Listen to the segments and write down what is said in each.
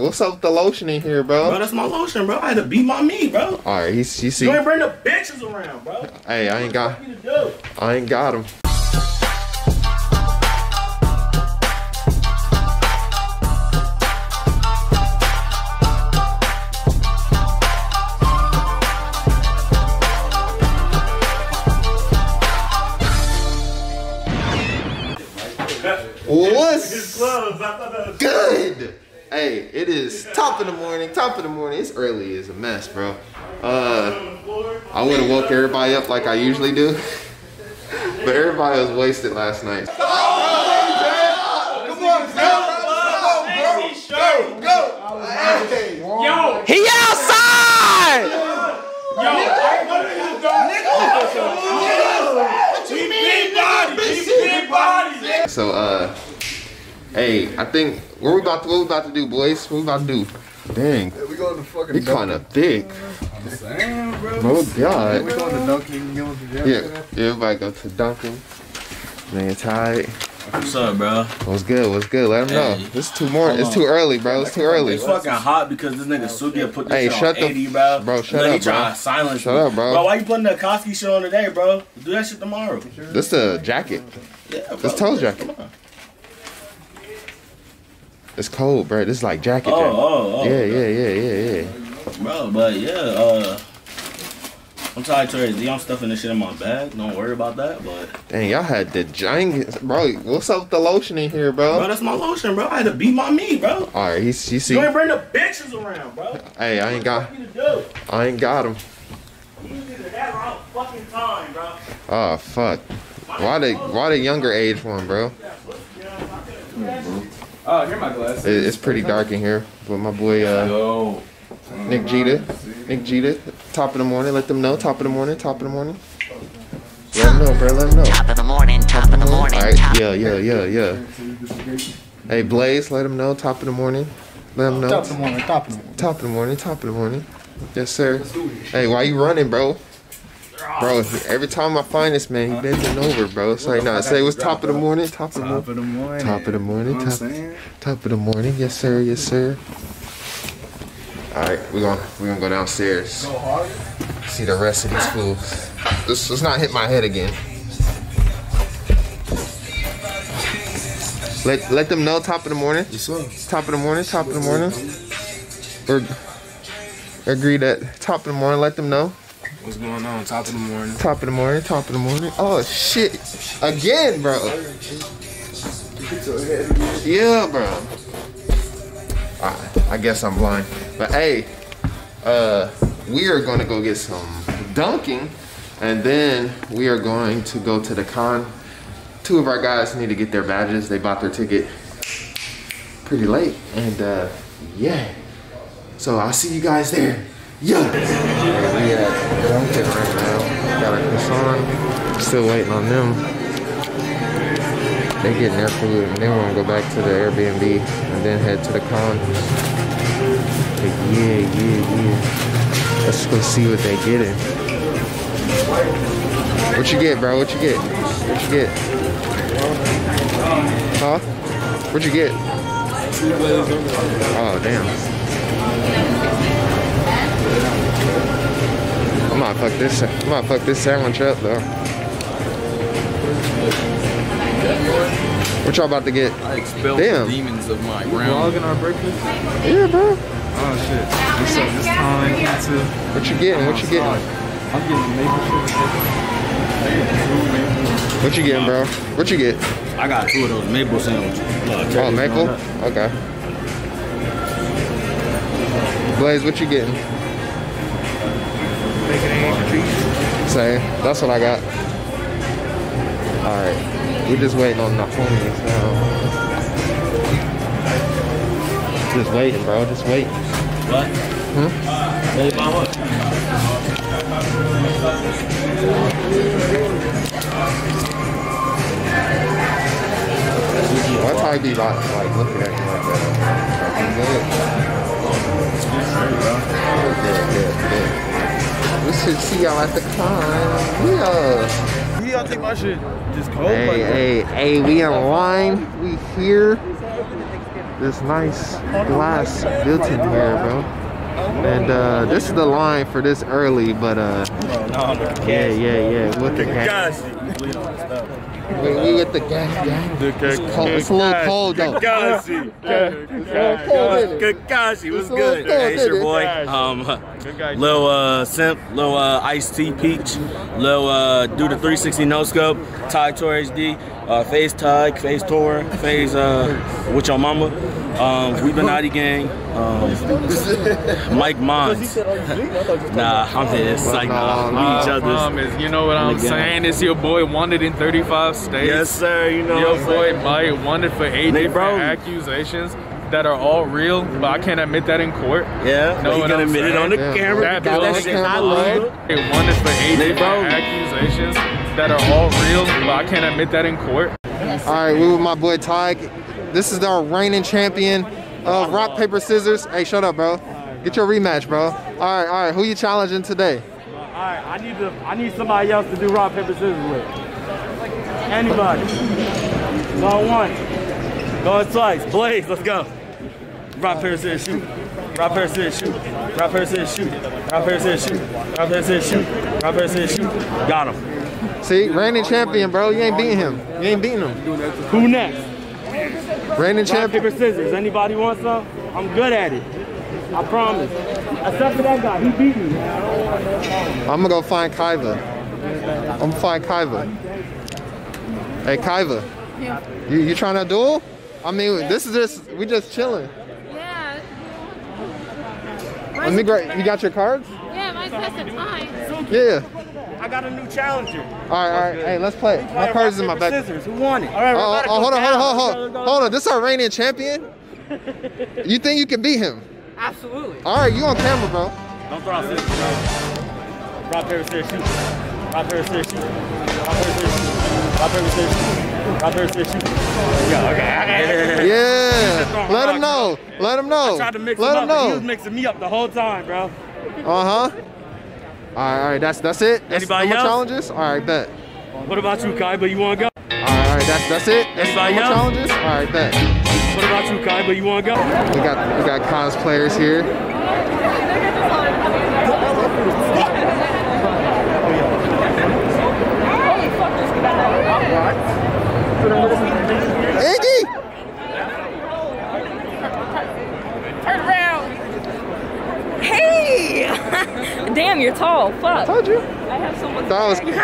What's up with the lotion in here, bro? Bro, that's my lotion, bro. I had to beat my meat, bro. All right, you see. You ain't bring the bitches around, bro. Hey, I ain't got him. What's good? Hey, it is top of the morning. It's early, it's a mess, bro. I would have woke everybody up like I usually do, but everybody was wasted last night. Come on, bro. Go, bro. He outside. So, hey, I think what we about to do, boys? What we about to do? Dang, yeah, we going to fucking Dunkin. We kind of thick. I'm saying, bro. Oh God. We going to Dunkin. Yeah, everybody go to Dunkin. Man, tired. What's up, bro? What's good? What's good? Let him know. It's too morning. It's too early, bro. It's too early. It's fucking hot because this nigga Sugia put this shit on 80, bro. Bro, shut up, bro. Silence. Shut up, bro. Bro, why you putting the Koski shit on today, bro? Do that shit tomorrow. This a jacket. Yeah, bro. This toe jacket. It's cold, bro. This is like jacket. Yeah. Bro, but yeah, I'm tired crazy. I'm stuffing this shit in my bag. Don't worry about that, but... Dang, y'all had the giant... Bro, what's up with the lotion in here, bro? Bro, that's my lotion, bro. I had to beat my meat, bro. All right, you see... You ain't bring the bitches around, bro. Hey, I ain't got him. You need to have all fucking time, bro. Oh, fuck. Why the younger age one, bro? Oh, here my glasses. It's pretty dark in here, but my boy... Nick Jeta, top of the morning, let them know, top of the morning. Let them know, bro, let them know. Top of the morning. All right, yeah. Hey, Blaze, let them know, top of the morning. Yes, sir. Hey, why you running, bro? Bro, every time I find this man, he bending over, bro. It's like, nah, say what's top of the morning. Yes, sir. Alright, we're gonna go downstairs. Go hard. See the rest of these fools. This does not hit my head again. Let them know top of the morning. Top of the morning. Or agree that top of the morning, let them know. What's going on? Top of the morning. Oh shit. Again, bro. Yeah, bro. I guess I'm blind. But hey, we are gonna go get some Dunkin', and then we are going to go to the con. Two of our guys need to get their badges. They bought their ticket pretty late, and yeah. So I'll see you guys there. Yeah. We at Dunkin' right now. Got our croissant. Still waiting on them. They getting their food, and then we're gonna go back to the Airbnb and then head to the con. But yeah. Let's go see what they getting. What you get, bro? What you get? Huh? What you get? Oh damn. I might fuck this sandwich up though. What y'all about to get? I expelled the demons of my ground. Vlogging our breakfast? Yeah, bro. Oh, shit. What's up? This time, pizza. What you getting? I'm getting maple shit. What you getting, bro? What you get? I got two of those maple sandwiches. Oh, maple? Okay. Blaze, what you getting? Making eggs and cheese. Same. That's what I got. All right. We're just waiting on the homies now. Just waiting, bro. Just waiting. What? Why probably be like looking at you like that? Good. We should see y'all at the con. Yeah. I think my shit just cold. Hey, we online. We here. this nice glass built-in here, bro. And this is the line for this early, but yeah, with the gas. We with the gas gang. It's a little cold though. Kakashi. Kakashi, what's good? Hey, it's your boy. Lil Simp, Lil Ice T Peach, Lil Do the 360 No Scope, Ty Tor HD, FaZe Tug, FaZe Tor, FaZe With Your Mama, We Benati Gang, Mike Mons. Nah, I'm here. It's like, nah, we each other. You know what I'm saying? It's your boy wanted in 35 states. Yes, sir. You know, your boy Mike wanted for 8 different accusations that are all real, but I can't admit that in court. Yeah, no, you can admit it on the camera. That shit I love. It wanted for 8 different accusations that are all real, but I can't admit that in court. All right, we with my boy Ty. This is our reigning champion of rock, paper, scissors. Hey, shut up, bro. Get your rematch, bro. All right, who you challenging today? All right, I need somebody else to do rock, paper, scissors with. Anybody. Going once. Going twice. Blaze, let's go. Rock, paper, scissors, shoot. Rock, paper, scissors, shoot. Rock, paper, scissors, shoot. Rock, paper, scissors, shoot. Rock, paper, scissors, shoot. Rock, paper, scissors, shoot. Got him. See, reigning champion, bro. You ain't beating him. You ain't beating him. Who next? Brandon Champ. Paper, scissors. Anybody want some? I'm good at it. I promise. Except for that guy. He beat me. I'm going to go find Kaiva. I'm going to find Kaiva. Hey, Kaiva. Yeah. You trying to duel? I mean, this is just, we just chilling. Yeah. Let me grab, you got your cards? Yeah, mine's past the time. Yeah. I got a new challenger. All right. Hey, let's play. My cards is in my back. Scissors. Who won it? All right, hold on. This our reigning champion? You think you can beat him? Absolutely. All right, you on camera, bro. Don't throw out scissors, bro. Rock, paper, scissors, shoot. Rock, paper, scissors, shoot. Rock, paper, scissors, shoot. Rock, paper, scissors, shoot. Rock, paper, scissors, shoot. Yeah, okay. Yeah. Let him know. Let him know. I tried to mix him up, but he was mixing me up the whole time, bro. All right, that's it. Anybody else? Challenges? All right, bet. What about you, Kaiba? You wanna go? All right, that's it. Anybody else? Challenges? All right, bet. What about you, Kaiba? You wanna go? We got cosplayers here. Iggy! Turn around. Hey! Damn, you're tall. Fuck. I told you. I have so much. Okay. I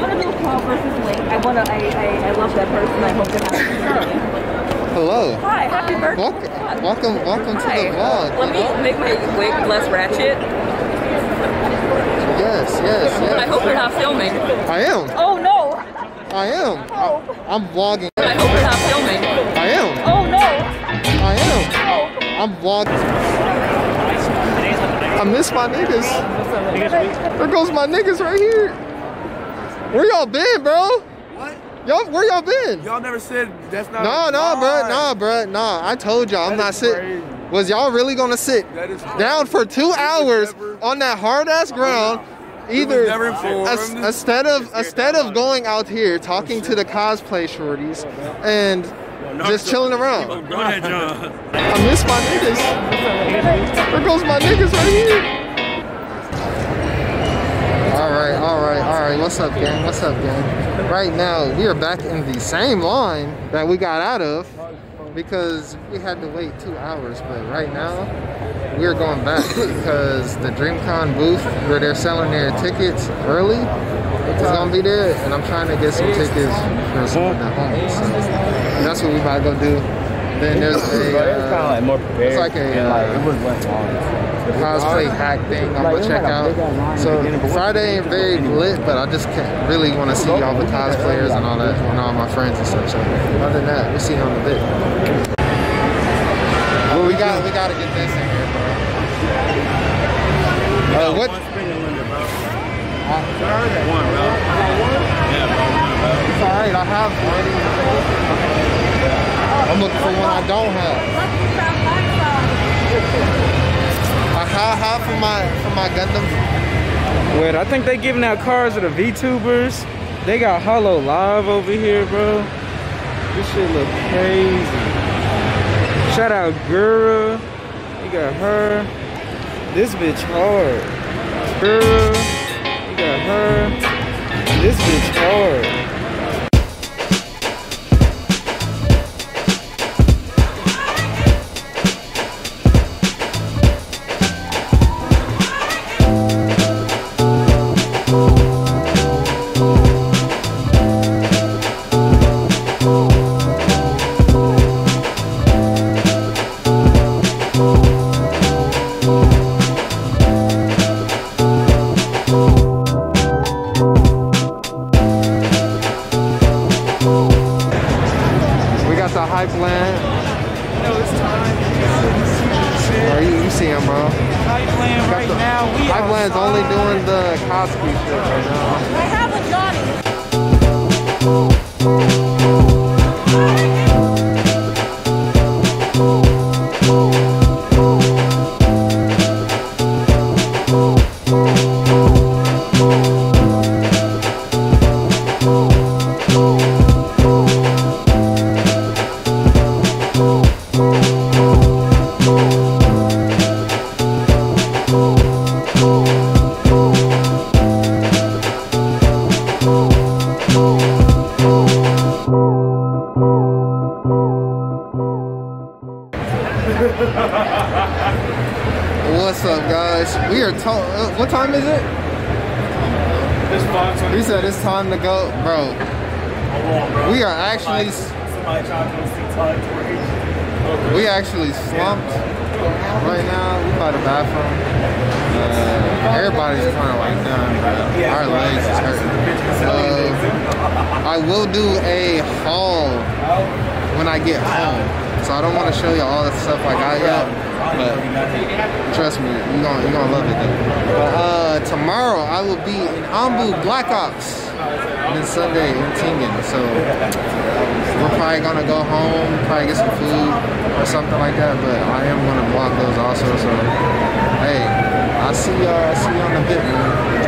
want to do Paul versus Link. I love that person. I hope that happens. Hello. Hi. Happy birthday. Welcome to the vlog. Let me make my wig less ratchet. Yes. I hope you're not filming. I am. Oh no. I am. I'm vlogging. I hope you're not filming. I am. Oh no. I am. Oh. I'm vlogging. I miss my niggas. There goes my niggas right here. Where y'all been, bro? What? Y'all, where y'all been? Y'all never said that's not. Nah, bro. I told y'all I'm not sitting. Was y'all really gonna sit down for 2 hours on that hard ass ground? Either instead of going out here talking to the cosplay shorties and just chilling around. Go ahead, John. I miss my niggas. There goes my niggas right here. All right. What's up, gang? Right now, we are back in the same line that we got out of because we had to wait 2 hours. But right now, we're going back because the DreamCon booth where they're selling their tickets early is gonna be there, and I'm trying to get some tickets for someone at home. So that's what we about to go do. Then there's a, it's like a cosplay hack thing I'm going to check out. So Friday ain't very lit, but I just can't really want to see all the cosplayers and all that, and all my friends and such. So other than that, we'll see on the bit. Well, we got to get this in here, bro. What? One, bro. It's alright, I have one. I'm looking for one I don't have. A ha-ha for my Gundam. Well, I think they giving out cars to the VTubers. They got HoloLive over here, bro. This shit look crazy. Shout out Gura. You got her. This bitch hard. Gura. You got her. This bitch hard. What's up, guys? We are what time is it? It's 5:20. He said it's time to go, bro. We are actually slumped right now. We by the bathroom. Everybody's kind of like done, bro. Our legs is hurting. I will do a haul when I get home. So I don't want to show you all the stuff I got yet, but trust me, you're gonna love it though. Tomorrow I will be in Ambu, Black Ops, and then Sunday in Tingen. So we're probably gonna go home, probably get some food or something like that, but I am gonna vlog those also. So hey, I'll see y'all on the bit, man.